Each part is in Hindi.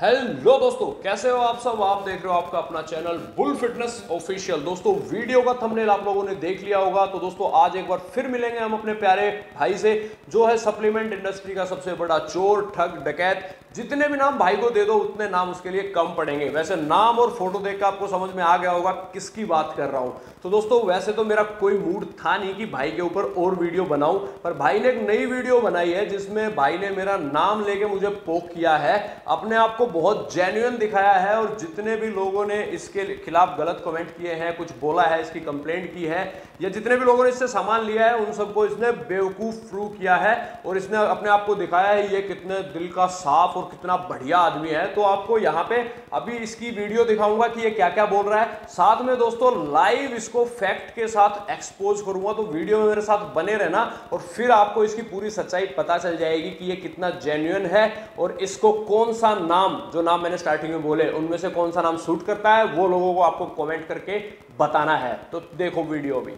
हेलो दोस्तों, कैसे हो आप सब। आप देख रहे हो आपका अपना चैनल बुल फिटनेस ऑफिशियल। दोस्तों, वीडियो का थंबनेल आप लोगों ने देख लिया होगा। तो दोस्तों, आज एक बार फिर मिलेंगे हम अपने प्यारे भाई से, जो है सप्लीमेंट इंडस्ट्री का सबसे बड़ा चोर, ठग, डकैत। जितने भी नाम भाई को दे दो उतने नाम उसके लिए कम पड़ेंगे। वैसे नाम और फोटो देख कर आपको समझ में आ गया होगा किसकी बात कर रहा हूं। तो दोस्तों, वैसे तो मेरा कोई मूड था नहीं कि भाई के ऊपर और वीडियो बनाऊं, पर भाई ने एक नई वीडियो बनाई है जिसमें भाई ने मेरा नाम लेके मुझे पोक किया है, अपने आप को बहुत जेन्युइन दिखाया है। और जितने भी लोगों ने इसके खिलाफ गलत कमेंट किए हैं, कुछ बोला है, इसकी कंप्लेंट की है, या जितने भी लोगों ने इससे सामान लिया है, उन सबको इसने बेवकूफ प्रूव किया है। और इसने अपने आप को दिखाया है ये कितने दिल का साफ और कितना बढ़िया आदमी है। तो आपको यहाँ पे अभी इसकी वीडियो दिखाऊंगा कि ये क्या क्या बोल रहा है। साथ में दोस्तों लाइव इसको फैक्ट के साथ एक्सपोज करूंगा। तो वीडियो में मेरे साथ बने रहना और फिर आपको इसकी पूरी सच्चाई पता चल जाएगी कि ये कितना जेन्युइन है और इसको कौन सा नाम, जो नाम मैंने स्टार्टिंग में बोले, उनमें से कौन सा नाम सूट करता है, वो लोगों को आपको कमेंट करके बताना है। तो देखो वीडियो भी।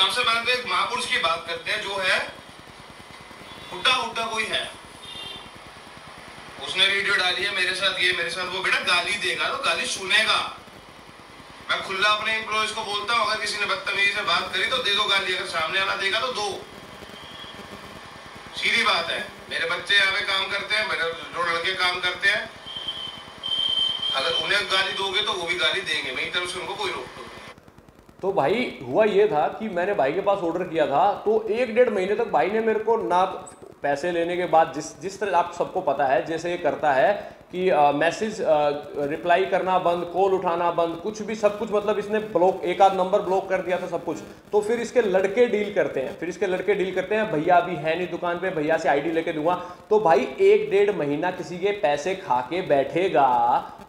सबसे पहले एक महापुरुष की बात करते हैं, जो है हुड्डा कोई है, उसने वीडियो डाली है मेरे साथ ये, मेरे साथ वो। बेटा गाली देगा तो गाली सुनेगा। मैं खुला अपने एम्प्लॉइज को बोलता हूं, अगर किसी ने बदतमीजी से बात करी तो दे दो गाली, अगर सामने वाला देगा तो दो। सीधी बात है। मेरे बच्चे यहाँ पे काम करते हैं, मेरे जो लड़के काम करते हैं, अगर उन्हें गाली दोगे तो वो भी गाली देंगे, मेरी तरफ से उनको कोई रोक टोक नहीं। तो भाई हुआ ये था कि मैंने भाई के पास ऑर्डर किया था, तो एक डेढ़ महीने तक भाई ने मेरे को ना पैसे लेने के बाद जिस तरह आप सबको पता है जैसे ये करता है कि मैसेज रिप्लाई करना बंद, कॉल उठाना बंद, कुछ भी सब कुछ, मतलब इसने ब्लॉक, एक आध नंबर ब्लॉक कर दिया था, सब कुछ। तो फिर इसके लड़के डील करते हैं, भैया अभी है नहीं दुकान पे, भैया से आईडी लेके दूंगा। तो भाई एक डेढ़ महीना किसी के पैसे खा के बैठेगा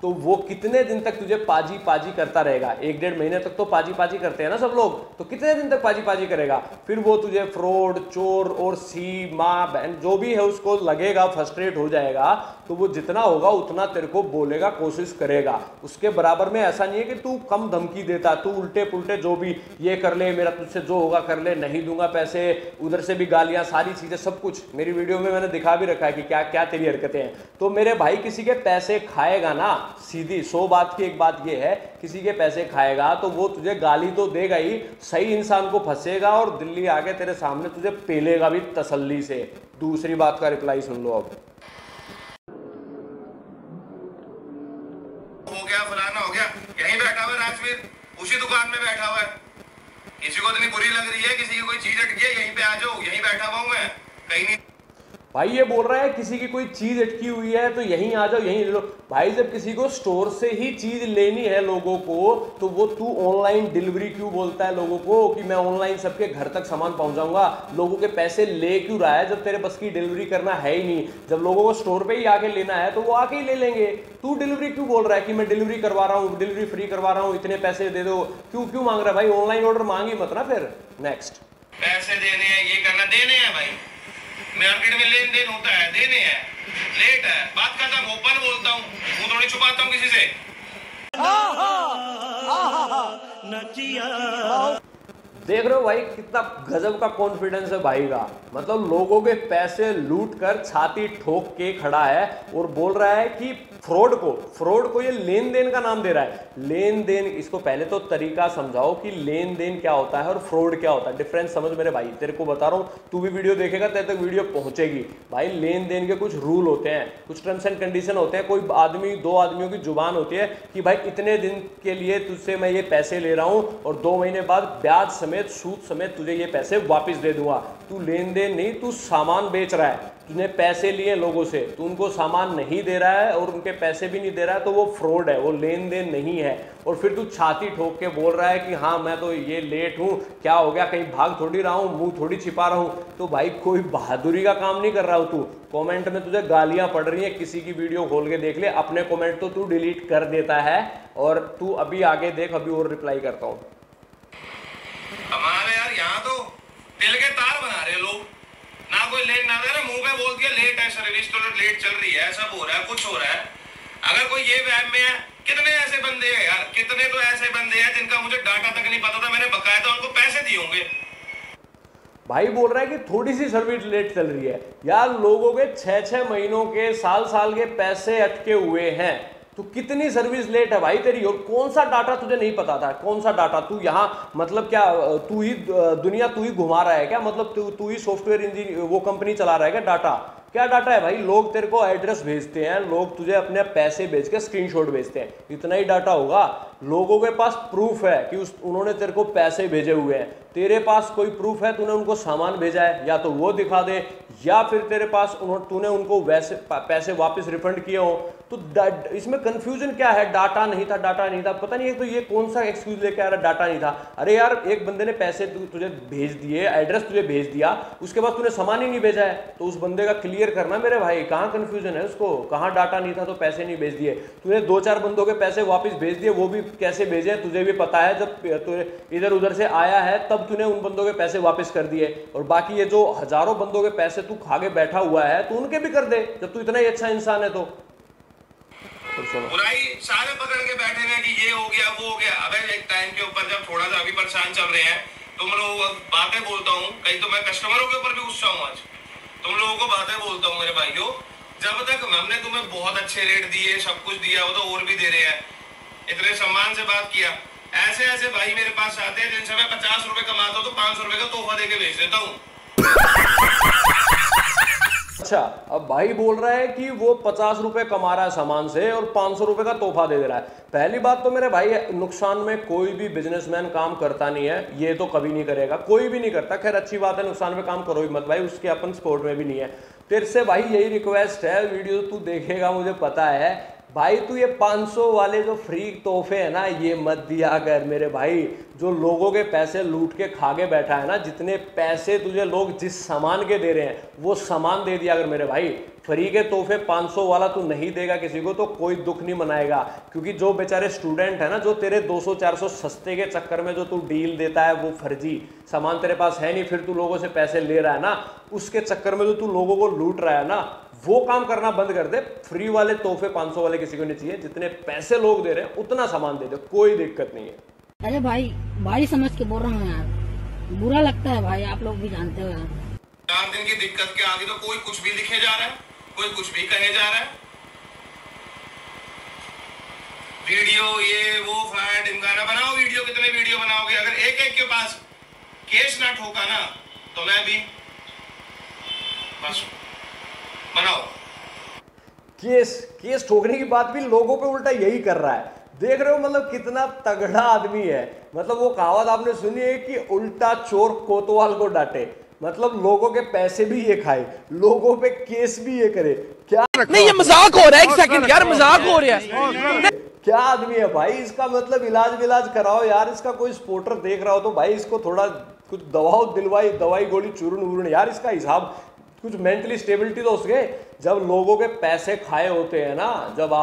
तो वो कितने दिन तक तुझे पाजी पाजी करता रहेगा। एक डेढ़ महीने तक तो पाजी पाजी करते हैं ना सब लोग, तो कितने दिन तक पाजी पाजी करेगा। फिर वो तुझे फ्रॉड, चोर और सीमा बहन जो भी है उसको लगेगा, फ्रस्ट्रेट हो जाएगा, तो वो जितना होगा उतना तेरे को बोलेगा, कोशिश करेगा। उसके बराबर में ऐसा नहीं है कि तू कम धमकी देता, तू उल्टे पुल्टे जो भी, ये कर ले, मेरा तुझसे जो होगा कर ले, नहीं दूंगा पैसे, उधर से भी गालियां, सारी चीजें, सब कुछ। मेरी वीडियो में मैंने दिखा भी रखा है कि क्या क्या तेरी हरकतें हैं। तो मेरे भाई किसी के पैसे खाएगा ना, सीधी सौ बात की एक बात यह है, किसी के पैसे खाएगा तो वो तुझे गाली तो देगा ही, सही इंसान को फंसेगा और दिल्ली आके तेरे सामने तुझे पेलेगा भी तसल्ली से। दूसरी बात का रिप्लाई सुन लो। अब फलाना हो गया, यहीं बैठा हुआ राजवीर, उसी दुकान में बैठा हुआ है। किसी को इतनी बुरी लग रही है, किसी की कोई चीज अटकी है, यहीं पे आ जाओ, यहीं बैठा हुआ हूं मैं, कहीं नहीं। भाई ये बोल रहा है किसी की कोई चीज़ अटकी हुई है तो यहीं आ जाओ, यहीं ले लो। भाई जब किसी को स्टोर से ही चीज़ लेनी है लोगों को, तो वो तू ऑनलाइन डिलीवरी क्यों बोलता है लोगों को कि मैं ऑनलाइन सबके घर तक सामान पहुंचाऊंगा, लोगों के पैसे ले क्यों रहा है जब तेरे बस की डिलीवरी करना है ही नहीं। जब लोगों को स्टोर पर ही आके लेना है तो वो आके ही ले लेंगे। तू डिलीवरी क्यों बोल रहा है कि मैं डिलीवरी करवा रहा हूँ, डिलीवरी फ्री करवा रहा हूँ, इतने पैसे दे दो, क्यों मांग रहा है भाई। ऑनलाइन ऑर्डर मांगी मत ना, फिर नेक्स्ट पैसे देने हैं, ये करना देने हैं भाई। मार्केट में लेन देन होता है, देने है, लेट है, बात करता हूँ, ओपन बोलता हूँ, वो थोड़ी छुपाता हूँ किसी से। देख रहे हो भाई कितना गजब का कॉन्फिडेंस है भाई का, मतलब लोगों के पैसे लूट कर छाती ठोक के खड़ा है और बोल रहा है कि फ्रॉड को ये लेन देन का नाम दे रहा है। लेन देन, इसको पहले तो तरीका समझाओ कि लेन देन क्या होता है और फ्रॉड क्या होता है, डिफरेंस समझ मेरे भाई, तेरे को बता रहा हूँ, तू भी वीडियो देखेगा, तेरे तक वीडियो पहुंचेगी। भाई लेन देन के कुछ रूल होते हैं, कुछ टर्म्स एंड कंडीशन होते हैं, कोई आदमी, दो आदमियों की जुबान होती है कि भाई इतने दिन के लिए तुझसे मैं ये पैसे ले रहा हूँ और 2 महीने बाद ब्याज समेत, सूद समेत तुझे ये पैसे वापस दे दूंगा। तू लेन देन नहीं, तू सामान बेच रहा है, तूने पैसे लिए लोगों से, तू उनको सामान नहीं दे रहा है और उनके पैसे भी नहीं दे रहा है, तो वो फ्रॉड है, वो लेन देन नहीं है। और फिर तू छाती ठोक के बोल रहा है कि हाँ मैं तो ये लेट हूँ, क्या हो गया, कहीं भाग थोड़ी रहा हूँ, मुँह थोड़ी छिपा रहा हूँ। तो भाई कोई बहादुरी का काम नहीं कर रहा हो तू। कमेंट में तुझे गालियाँ पड़ रही हैं, किसी की वीडियो खोल के देख ले, अपने कॉमेंट तो तू डिलीट कर देता है। और तू अभी आगे देख, अभी और रिप्लाई करता हूँ। हमारे यार यहाँ तो दिल के तार बना रहे लोग ना, कोई लेट ना दे रहे, मुंह पे बोल दिया लेट है, सर्विस तो लेट चल रही है, सब हो रहा है, कुछ हो रहा है। अगर कोई ये वहम में है, कितने ऐसे बंदे हैं यार, कितने तो ऐसे बंदे हैं जिनका मुझे डाटा तक नहीं पता था, मैंने बकायदा उनको पैसे दिए होंगे। भाई बोल रहा है कि थोड़ी सी सर्विस लेट चल रही है। यार लोगों के 6-6 महीनों के साल के पैसे अटके हुए हैं, तो कितनी सर्विस लेट है भाई तेरी? और कौन सा डाटा तुझे नहीं पता था? कौन सा डाटा? तू यहाँ मतलब क्या तू ही दुनिया तू ही घुमा रहा है क्या? मतलब तू ही सॉफ्टवेयर इंजीनियर वो कंपनी चला रहा है क्या? डाटा क्या डाटा है भाई? लोग तेरे को एड्रेस भेजते हैं, लोग तुझे अपने पैसे भेज के स्क्रीनशॉट भेजते हैं, इतना ही डाटा होगा। लोगों के पास प्रूफ है कि उन्होंने तेरे को पैसे भेजे हुए हैं। तेरे पास कोई प्रूफ है? तूने उनको सामान भेजा है, या तो वो दिखा दे, या फिर तेरे पास तूने उनको वैसे पैसे वापस रिफंड किए हो। तो इसमें कंफ्यूजन क्या है? डाटा नहीं था, डाटा नहीं था, पता नहीं है तो ये कौन सा एक्सक्यूज लेके आ रहा है, डाटा नहीं था। अरे यार एक बंदे ने पैसे तुझे भेज दिए, एड्रेस तुझे भेज दिया, उसके बाद तूने सामान ही नहीं भेजा है, तो उस बंदे का क्लियर करना मेरे भाई, कहाँ कंफ्यूजन है उसको? कहाँ डाटा नहीं था तो पैसे नहीं भेज दिए? तूने 2-4 बंदों के पैसे वापस भेज दिए, वो भी कैसे भेजे तुझे भी पता है, जब इधर उधर से आया है तब तूने उन बंदों के पैसे वापस कर दिए। और बाकी ये जो हजारों बंदों के पैसे तू खा के बैठा हुआ है, तू उनके भी कर दे, जब तू इतना ही अच्छा इंसान है तो। बुराई सारे पकड़ के बैठे हैं कि ये हो गया वो हो गया। अबे एक टाइम के ऊपर जब थोड़ा सा अभी परेशान चल रहे हैं, तुम लोग बातें बोलता हूँ कहीं, तो मैं कस्टमरों के ऊपर भी गुस्सा हूँ आज, तुम लोगों को बातें बोलता हूँ मेरे भाइयों। जब तक हमने तुम्हें बहुत अच्छे रेट दिए, सब कुछ दिया, वो तो और भी दे रहे हैं, इतने सम्मान से बात किया। ऐसे ऐसे भाई मेरे पास आते हैं जिनसे मैं 50 रुपए कमाता हूँ तो 500 रुपए का तोहफा देके भेज देता हूँ। अच्छा, अब भाई बोल रहा है कि वो 50 रुपए कमा रहा है सामान से और 500 रुपए का तोहफा दे दे रहा है। पहली बात तो मेरे भाई, नुकसान में कोई भी बिजनेसमैन काम करता नहीं है, ये तो कभी नहीं करेगा, कोई भी नहीं करता। खैर अच्छी बात है, नुकसान में काम करो ही मत भाई, उसके अपन स्पोर्ट में भी नहीं है। तेरे से भाई यही रिक्वेस्ट है, वीडियो तू देखेगा मुझे पता है, भाई तू ये 500 वाले जो फ्री तोहफे है ना, ये मत दिया कर मेरे भाई। जो लोगों के पैसे लूट के खा के बैठा है ना, जितने पैसे तुझे लोग जिस सामान के दे रहे हैं वो सामान दे दिया अगर मेरे भाई। फ्री के तोहफे 500 वाला तू नहीं देगा किसी को तो कोई दुख नहीं मनाएगा, क्योंकि जो बेचारे स्टूडेंट है ना, जो तेरे 200-400 सस्ते के चक्कर में जो तू डील देता है, वो फर्जी सामान तेरे पास है नहीं, फिर तू लोगों से पैसे ले रहा है ना, उसके चक्कर में जो तू लोगों को लूट रहा है ना, वो काम करना बंद कर दे। फ्री वाले तोहफे 500 वाले किसी को नहीं चाहिए, जितने पैसे लोग दे रहे हैं उतना सामान दे दो, कोई दिक्कत नहीं है। अरे भाई भाई समझ के बोल रहा हूँ यार, बुरा लगता है भाई, आप लोग भी जानते हो यार। 4 दिन की दिक्कत के आगे तो कोई कुछ भी लिखे जा रहा है, कोई कुछ भी कहे जा रहा है, वीडियो ये वो फ्लैट ढिमकाना बनाओ, वीडियो कितने वीडियो बनाओगे? अगर एक-एक के पास केस ना ठोका ना तो मैं भी बस बनाओ। केस ठोकने की बात भी लोगों पे उल्टा यही कर रहा है, देख रहे हो मतलब कितना तगड़ा आदमी है। मतलब वो कहावत आपने सुनी है कि उल्टा चोर कोतवाल को डांटे, मतलब लोगों के पैसे भी ये खाए, लोगों पे केस भी ये करे। क्या नहीं, ये मजाक हो रहा है, एक सेकंड यार, मजाक हो रहा है। क्या आदमी है भाई, इसका मतलब इलाज कराओ यार। इसका कोई सपोर्टर देख रहा हो तो भाई इसको थोड़ा कुछ दवाओ, दवाई गोली चूरन वूरन यार, इसका हिसाब कुछ, मेंटली स्टेबिलिटी तो उसके। जब लोगों के पैसे खाए होते हैं ना, जब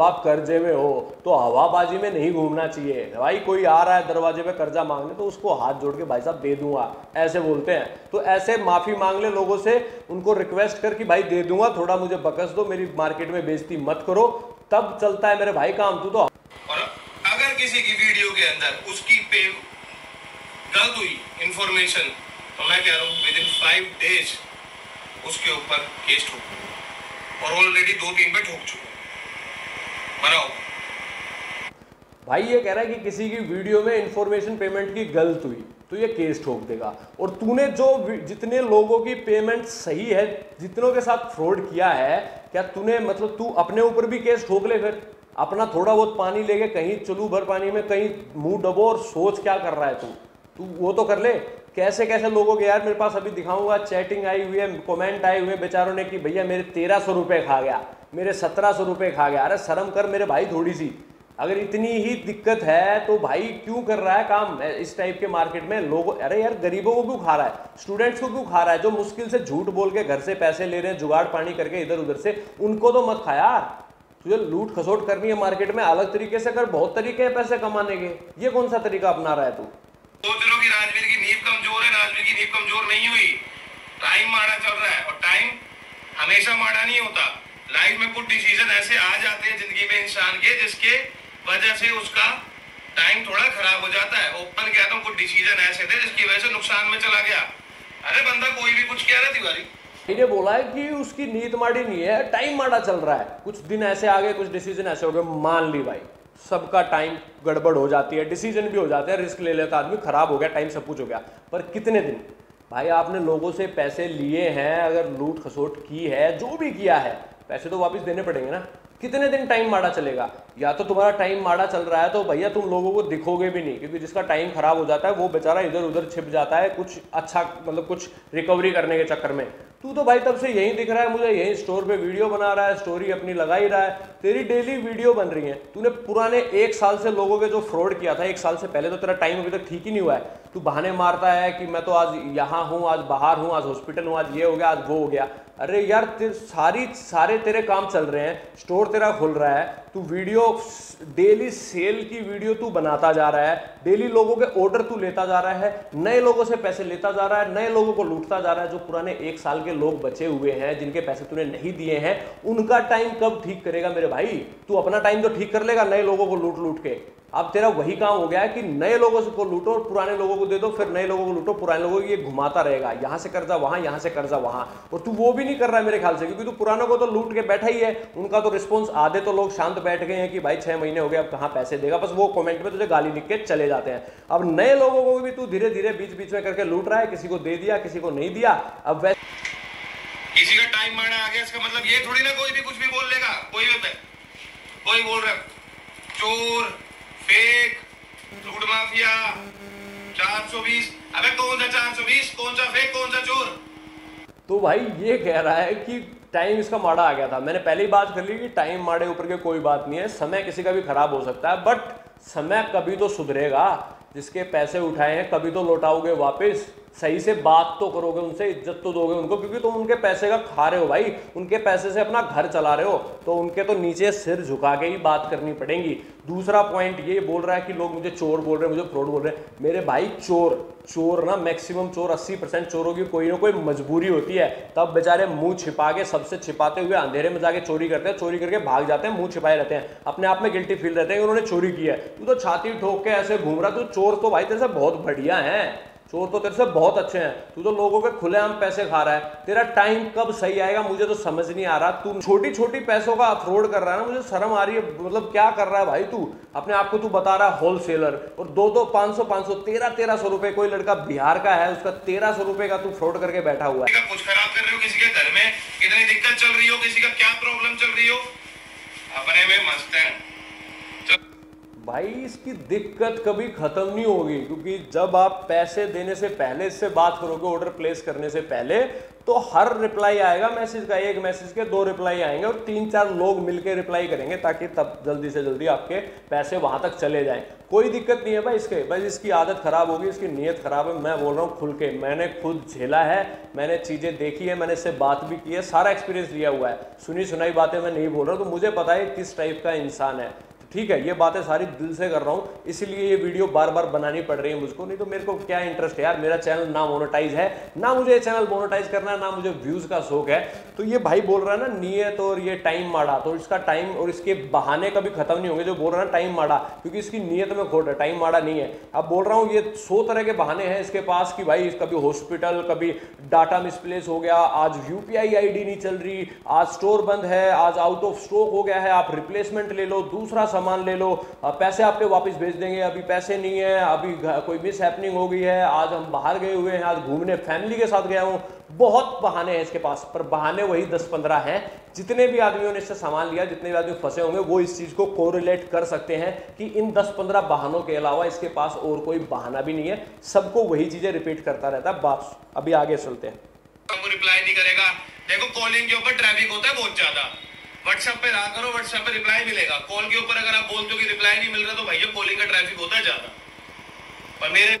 आप कर्जे में हो तो हवाबाजी में नहीं घूमना चाहिए भाई। कोई आ रहा है दरवाजे पे कर्जा मांगने तो उसको हाथ जोड़ के भाई साहब दे दूंगा ऐसे बोलते हैं, तो ऐसे माफ़ी मांग ले लोगों से, उनको रिक्वेस्ट कर कि भाई दे दूंगा, थोड़ा मुझे बकस दो, मेरी मार्केट में बेइज्जती मत करो, तब चलता है मेरे भाई काम। तू तो और अगर किसी की वीडियो के अंदर उसकी पे गलत हुई इंफॉर्मेशन तो मैं कह रहा हूँ विद इन 5 डेज उसके ऊपर केस ठोक, और ऑलरेडी 2-3 पे ठोक चुका। बनाओ भाई, ये कह रहा है कि किसी की वीडियो में इंफॉर्मेशन पेमेंट की गलत हुई तो ये केस ठोक देगा। और तूने जो जितने लोगों की पेमेंट सही है, जितनों के साथ फ्रॉड किया है, क्या तूने मतलब तू अपने ऊपर भी केस ठोक ले? फिर अपना थोड़ा बहुत पानी लेके कहीं चलू भर पानी में कहीं मुंह डबो और सोच क्या कर रहा है तू वो तो कर ले। कैसे कैसे लोगों के यार, मेरे पास अभी दिखाऊंगा, चैटिंग आई हुई है, कमेंट आए हुए बेचारों ने कि भैया मेरे 1300 रुपये खा गया, मेरे 1700 रुपये खा गया। अरे शर्म कर मेरे भाई थोड़ी सी, अगर इतनी ही दिक्कत है तो भाई क्यों कर रहा है काम इस टाइप के मार्केट में लोगों? अरे यार गरीबों को क्यों खा रहा है, स्टूडेंट्स को क्यों खा रहा है, जो मुश्किल से झूठ बोल के घर से पैसे ले रहे हैं, जुगाड़ पानी करके इधर उधर से, उनको तो मत खा यार। तुझे लूट खसोट करनी है मार्केट में अलग तरीके से कर, बहुत तरीके हैं पैसे कमाने के, ये कौन सा तरीका अपना रहा है तू? सोच लो कि राजवीर की नींव कमजोर है, राजवीर की नींव कमजोर नहीं हुई, टाइम माड़ा चल रहा है, और टाइम हमेशा माड़ा नहीं होता। लाइफ में कुछ डिसीजन ऐसे आ जाते हैं जिंदगी में इंसान के, जिसके वजह से उसका टाइम थोड़ा खराब हो जाता है। ओपन कहता हूँ कुछ डिसीजन ऐसे थे जिसकी वजह से नुकसान में चला गया। अरे बंदा कोई भी कुछ कह रहा है तिवारी, इन्हें बोला है कि उसकी नीत माड़ी नहीं है, टाइम माड़ा चल रहा है, कुछ दिन ऐसे आ गए, कुछ डिसीजन ऐसे हो गए। मान ली भाई, सबका टाइम गड़बड़ हो जाती है, डिसीजन भी हो जाते हैं, रिस्क ले लेता आदमी, खराब हो गया टाइम, सब कुछ हो गया, पर कितने दिन भाई आपने लोगों से पैसे लिए हैं, अगर लूट खसोट की है, जो भी किया है, पैसे तो वापस देने पड़ेंगे ना। कितने दिन टाइम माड़ा चलेगा? या तो तुम्हारा टाइम माड़ा चल रहा है तो भैया तुम लोगों को दिखोगे भी नहीं, क्योंकि जिसका टाइम खराब हो जाता है वो बेचारा इधर उधर छिप जाता है, कुछ अच्छा मतलब कुछ रिकवरी करने के चक्कर में। तू तो भाई तब से यहीं दिख रहा है मुझे, यहीं स्टोर पे वीडियो बना रहा है, स्टोरी अपनी लगा ही रहा है, तेरी डेली वीडियो बन रही है। तूने पुराने एक साल से लोगों के जो फ्रॉड किया था, एक साल से पहले, तो तेरा टाइम अभी तक ठीक ही नहीं हुआ है। तू बहाने मारता है कि मैं तो आज यहाँ हूँ, आज बाहर हूँ, आज हॉस्पिटल हूँ, आज ये हो गया, आज वो हो गया। अरे यार सारे तेरे काम चल रहे हैं, स्टोर तेरा खुल रहा है, तू वीडियो डेली सेल की वीडियो तू बनाता जा रहा है, डेली लोगों के ऑर्डर तू लेता जा रहा है, नए लोगों से पैसे लेता जा रहा है, नए लोगों को लूटता जा रहा है। जो पुराने एक साल के लोग बचे हुए हैं, जिनके पैसे तूने नहीं दिए हैं, उनका टाइम कब ठीक करेगा मेरे भाई? तू अपना टाइम तो ठीक कर लेगा नए लोगों को लूट लूट के। अब तेरा वही काम हो गया है कि नए लोगों को लूटो, पुराने लोगों को दे दो, फिर नए लोगों को लूटो, पुराने लोगों को, ये घुमाता रहेगा, यहाँ से कर्जा वहाँ, यहाँ से कर्जा वहाँ। और तू वो भी नहीं कर रहा है मेरे ख्याल से, क्योंकि तू पुरानों को तो लूट के बैठा ही है, उनका तो रिस्पॉन्स, आधे तो लोग शांत बैठ गए हैं कि भाई 6 महीने हो गए, अब कहाँ पैसे देगा, बस वो कॉमेंट में तुझे गाली लिख के चले जाते हैं। अब नए लोगों को भी तू धीरे धीरे बीच बीच में करके लूट रहा है, किसी को दे दिया, किसी को नहीं दिया। अब किसी का टाइम मारना आ गया, इसका मतलब ये थोड़ी ना कोई भी कुछ भी बोल लेगा। कोई बोल रहा है चोर, फेक, लूट माफिया, 420। अबे कौन सा 420, कौन सा फेक, कौन सा चोर? तो भाई ये कह रहा है कि टाइम इसका माड़ा आ गया था। मैंने पहले ही बात कर ली कि टाइम माड़े ऊपर के कोई बात नहीं है, समय किसी का भी खराब हो सकता है, बट समय कभी तो सुधरेगा। जिसके पैसे उठाए हैं कभी तो लौटाओगे वापस, सही से बात तो करोगे उनसे, इज्जत तो दोगे उनको, क्योंकि तुम उनके पैसे का खा रहे हो भाई, उनके पैसे से अपना घर चला रहे हो, तो उनके तो नीचे सिर झुका के ही बात करनी पड़ेगी। दूसरा पॉइंट ये बोल रहा है कि लोग मुझे चोर बोल रहे हैं, मुझे फ्रॉड बोल रहे हैं। मेरे भाई चोर ना, मैक्सिमम चोर 80% चोरों की कोई ना कोई मजबूरी होती है, तब बेचारे मुंह छिपा के, सबसे छिपाते हुए अंधेरे में जाके चोरी करते हैं, चोरी करके भाग जाते हैं, मुंह छिपाए रहते हैं, अपने आप में गिल्टी फील रहते हैं कि उन्होंने चोरी की है। तू तो छाती ठोक के ऐसे घूम रहा, तू चोर तो भाई तेरे से बहुत बढ़िया है, चोर तो तेरे से बहुत अच्छे हैं, तू तो लोगों के खुलेआम पैसे खा रहा है। तेरा टाइम कब सही आएगा मुझे तो समझ नहीं आ रहा। तू छोटी छोटी पैसों का फ्रॉड कर रहा है ना, मुझे शर्म आ रही है, मतलब क्या कर रहा है भाई तू? अपने आप को तू बता रहा है होलसेलर, और 2-2, 500-500, 1300-1300 रुपए, कोई लड़का बिहार का है, उसका 1300 रुपए का तू फ्रॉड करके बैठा हुआ है। कुछ खराब कर रहे हो, किसी के घर में कितनी दिक्कत चल रही हो, किसी का क्या प्रॉब्लम चल रही हो, अपने में मस्त है भाई, इसकी दिक्कत कभी खत्म नहीं होगी। क्योंकि जब आप पैसे देने से पहले इससे बात करोगे, ऑर्डर प्लेस करने से पहले, तो हर रिप्लाई आएगा मैसेज का, एक मैसेज के 2 रिप्लाई आएंगे, और 3-4 लोग मिलकर रिप्लाई करेंगे, ताकि तब जल्दी से जल्दी आपके पैसे वहां तक चले जाएं। कोई दिक्कत नहीं है भाई इसके, बस इसकी आदत खराब होगी, इसकी नीयत खराब है। मैं बोल रहा हूँ खुल के, मैंने खुद झेला है, मैंने चीज़ें देखी है, मैंने इससे बात भी की है, सारा एक्सपीरियंस लिया हुआ है, सुनी सुनाई बातें मैं नहीं बोल रहा हूँ, तो मुझे पता है किस टाइप का इंसान है। ठीक है, ये बातें सारी दिल से कर रहा हूँ, इसलिए ये वीडियो बार बार बनानी पड़ रही है मुझको, नहीं तो मेरे को क्या इंटरेस्ट है यार। मेरा चैनल ना मोनेटाइज है, ना मुझे ये चैनल मोनेटाइज करना है, ना मुझे व्यूज़ का शौक है। तो ये भाई बोल रहा है ना नियत और ये टाइम माड़ा, तो इसका टाइम और इसके बहाने कभी खत्म नहीं होंगे। जो बोल रहा है टाइम माड़ा, क्योंकि इसकी नीयत में खोट है, टाइम माड़ा नहीं है। अब बोल रहा हूँ ये 100 तरह के बहाने हैं इसके पास कि भाई कभी हॉस्पिटल, कभी डाटा मिसप्लेस हो गया, आज UPI ID नहीं चल रही, आज स्टोर बंद है, आज आउट ऑफ स्टॉक हो गया है, आप रिप्लेसमेंट ले लो, दूसरा सामान ले लो, पैसे आपके वापस भेज देंगे, अभी पैसे नहीं है, अभी कोई मिस हैपनिंग हो गई है, आज हम बाहर गए हुए हैं, आज घूमने फैमिली के साथ गया हूँ। बहुत बहाने हैं इसके पास, पर बहाने वही 10-15 हैं। जितने भी आदमियों ने इससे सामान लिया, जितने भी आदमी फंसे होंगे, वो इस चीज़ को कोरिलेट कर सकते हैं कि इन 10-15 बहानों के अलावा इसके पास और कोई बहाना भी नहीं है। सबको वही चीज़ें रिपीट करता रहता है। बाप अभी आगे चलते हैं। रिप्लाई नहीं करेगा, देखो कॉलिंग के ऊपर ट्रैफिक होता है बहुत ज़्यादा, व्हाट्सएप पे रहा करो, व्हाट्सएप पे रिप्लाई मिलेगा। कॉल के ऊपर अगर आप बोलते हो कि रिप्लाई नहीं मिल रहा, तो भैया कॉलिंग का ट्रैफिक होता है ज़्यादा। पर मेरे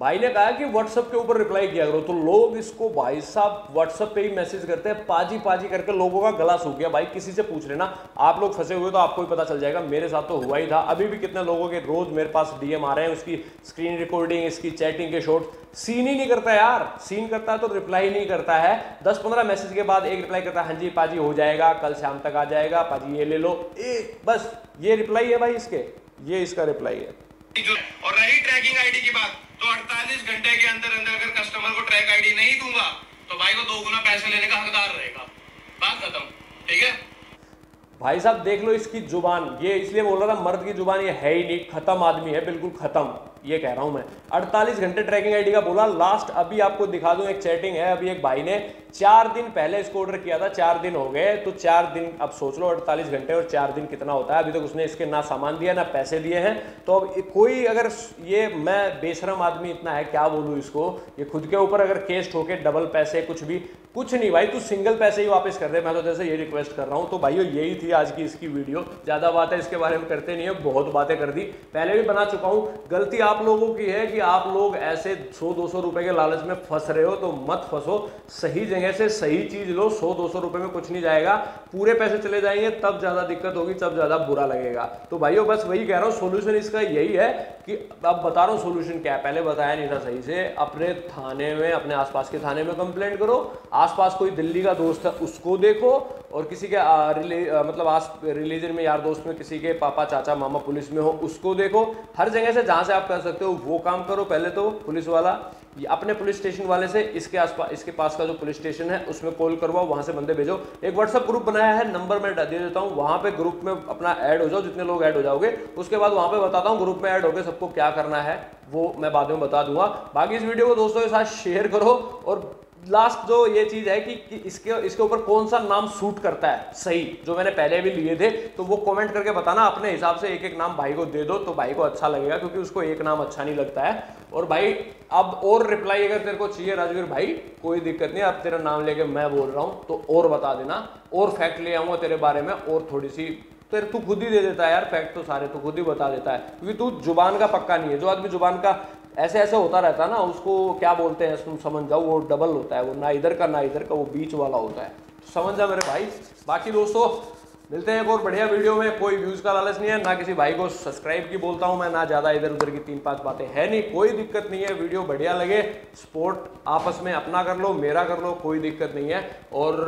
भाई ने कहा कि व्हाट्सएप के ऊपर रिप्लाई किया करो, तो लोग इसको भाई साहब व्हाट्सएप पे ही मैसेज करते हैं, पाजी पाजी करके लोगों का गला सूख गया भाई। किसी से पूछ लेना, आप लोग फंसे हुए तो आपको ही पता चल जाएगा। मेरे साथ तो हुआ ही था, अभी भी कितने लोगों के रोज मेरे पास DM आ रहे हैं, उसकी स्क्रीन रिकॉर्डिंग, इसकी चैटिंग के शॉट। सीन ही नहीं करता यार, सीन करता है तो रिप्लाई नहीं करता है। 10-15 मैसेज के बाद एक रिप्लाई करता है, हाँ जी पाजी हो जाएगा, कल शाम तक आ जाएगा, पाजी ये ले लो, बस ये रिप्लाई है भाई इसके, ये इसका रिप्लाई है। और रही ट्रैकिंग ID की बात, तो 48 घंटे के अंदर अंदर अगर कस्टमर को ट्रैक आईडी नहीं दूंगा तो भाई को 2 गुना पैसे लेने का हकदार रहेगा। बात खत्म, ठीक है भाई साहब। देख लो इसकी जुबान, ये इसलिए बोल रहा था मर्द की जुबान ये है ही नहीं, खत्म आदमी है, बिल्कुल खत्म, ये कह रहा हूं मैं। 48 घंटे ट्रैकिंग आईडी का बोला। लास्ट अभी आपको दिखा दूं, एक चैटिंग है, अभी एक भाई ने 4 दिन पहले इसको ऑर्डर किया था, 4 दिन हो गए, तो 4 दिन अब सोच लो 48 घंटे और 4 दिन कितना होता है। अभी तक उसने इसके ना सामान दिया ना पैसे दिए हैं। तो अब कोई अगर ये, मैं बेशरम आदमी इतना है क्या बोलूँ इसको, ये खुद के ऊपर अगर केस ठोके डबल पैसे कुछ भी, कुछ नहीं भाई, तू सिंगल पैसे ही वापस कर दे, मैं तो जैसे ये रिक्वेस्ट कर रहा हूँ। तो भाइयों यही थी आज की इसकी वीडियो, ज़्यादा बातें इसके बारे में करते नहीं है, बहुत बातें कर दी, पहले भी बना चुका हूँ। गलती आप लोगों की है कि आप लोग ऐसे 100-200 रुपए के लालच में फंस रहे हो, तो मत फंसो, सही जगह से सही चीज़ लो। 100-200 रुपए में कुछ नहीं जाएगा, पूरे पैसे चले जाएंगे तब ज़्यादा दिक्कत होगी, तब ज़्यादा बुरा लगेगा। तो भाइयों बस वही कह रहा हूँ, सोल्यूशन इसका यही है कि अब बता रहा हूँ सोल्यूशन क्या है, पहले बताया नहीं था सही से। अपने थाने में, अपने आसपास के थाने में कंप्लेंट करो, आसपास कोई दिल्ली का दोस्त है उसको देखो, और किसी के मतलब आस रिलीजन में यार दोस्त में किसी के पापा चाचा मामा पुलिस में हो उसको देखो। हर जगह से जहाँ से आप कर सकते हो वो काम करो। पहले तो पुलिस वाला अपने पुलिस स्टेशन वाले से, इसके आसपास इसके पास का जो पुलिस स्टेशन है उसमें कॉल करवाओ, वहाँ से बंदे भेजो। एक व्हाट्सअप ग्रुप बनाया है, नंबर मैं दे देता हूँ, वहाँ पे ग्रुप में अपना ऐड हो जाओ, जितने लोग ऐड हो जाओगे। उसके बाद वहाँ पे बताता हूँ ग्रुप में ऐड होकर सबको क्या करना है, वो मैं बाद में बता दूंगा। बाकी इस वीडियो को दोस्तों के साथ शेयर करो। और लास्ट जो ये चीज़ है कि इसके ऊपर कौन सा नाम सूट करता है सही, जो मैंने पहले भी लिए थे, तो वो कमेंट करके बताना, अपने हिसाब से एक एक नाम भाई को दे दो, तो भाई को अच्छा लगेगा, क्योंकि उसको एक नाम अच्छा नहीं लगता है। और भाई अब और रिप्लाई अगर तेरे को चाहिए राजवीर भाई, कोई दिक्कत नहीं, अब तेरा नाम लेके मैं बोल रहा हूँ, तो और बता देना, और फैक्ट ले आऊँगा तेरे बारे में, और थोड़ी सी तेरे, तू खुद ही दे देता है यार फैक्ट तो सारे, तू खुद ही बता देता है, क्योंकि तू जुबान का पक्का नहीं है। जो आदमी जुबान का ऐसे ऐसे होता रहता है ना, उसको क्या बोलते हैं तुम समझ जाओ, वो डबल होता है, वो ना इधर का वो बीच वाला होता है, समझ जा मेरे भाई। बाकी दोस्तों मिलते हैं एक और बढ़िया वीडियो में। कोई व्यूज़ का लालच नहीं है, ना किसी भाई को सब्सक्राइब की बोलता हूँ मैं, ना ज़्यादा इधर उधर की 3-5 बातें है नहीं, कोई दिक्कत नहीं है। वीडियो बढ़िया लगे, सपोर्ट आपस में अपना कर लो, मेरा कर लो, कोई दिक्कत नहीं है। और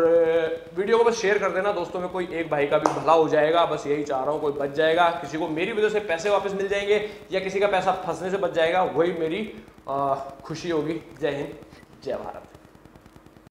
वीडियो को बस शेयर कर देना दोस्तों में, कोई एक भाई का भी भला हो जाएगा, बस यही चाह रहा हूँ, कोई बच जाएगा, किसी को मेरी वजह से पैसे वापस मिल जाएंगे, या किसी का पैसा फंसने से बच जाएगा, वही मेरी खुशी होगी। जय हिंद, जय भारत।